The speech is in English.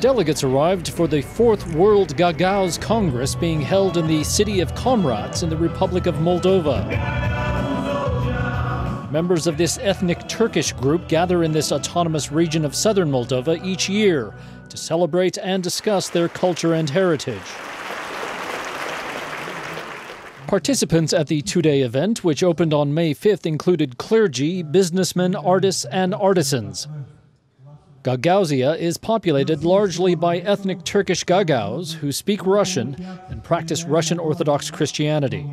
delegates arrived for the 4th World Gagauz Congress being held in the city of Comrat in the Republic of Moldova. Members of this ethnic Turkish group gather in this autonomous region of southern Moldova each year to celebrate and discuss their culture and heritage. Participants at the two-day event, which opened on May 5th, included clergy, businessmen, artists, and artisans. Gagauzia is populated largely by ethnic Turkish Gagauz who speak Russian and practice Russian Orthodox Christianity.